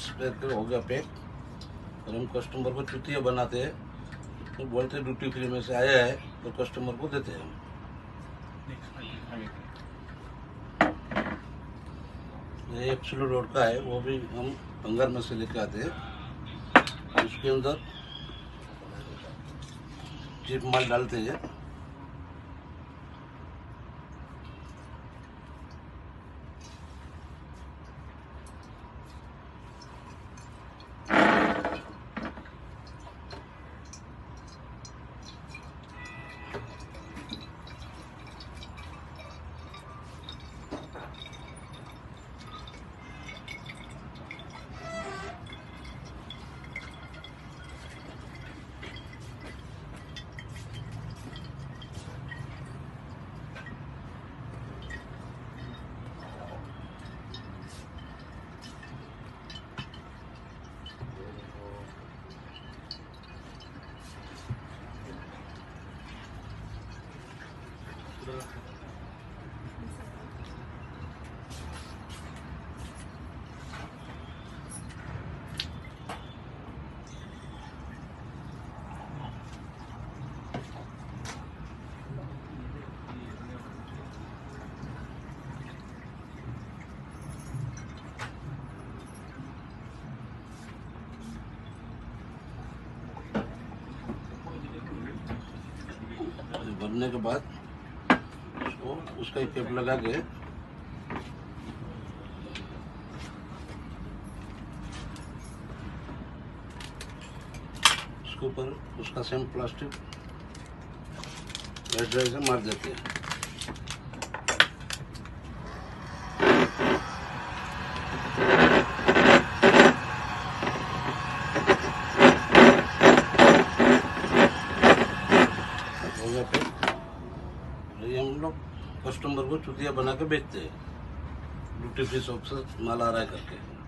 Spread हो गया pack. और हम कस्टमर को चुतिया बनाते हैं तो बोलते ड्यूटी फ्री में से आया है तो कस्टमर को देते हैं हम। ये एब्सोल्यूट रोड का है, वो भी हम बंगाल में से लेके आते हैं। उसके अंदर चिप माल डालते हैं। भरने के बाद तो उसका एक कैप लगा के उसके ऊपर उसका सेम प्लास्टिक हेयर ड्रायर से मार देते हैं। कस्टमर को चुतिया बना के बेचते हैं, ड्यूटी फ्री शॉप से माल आ रहा है करके।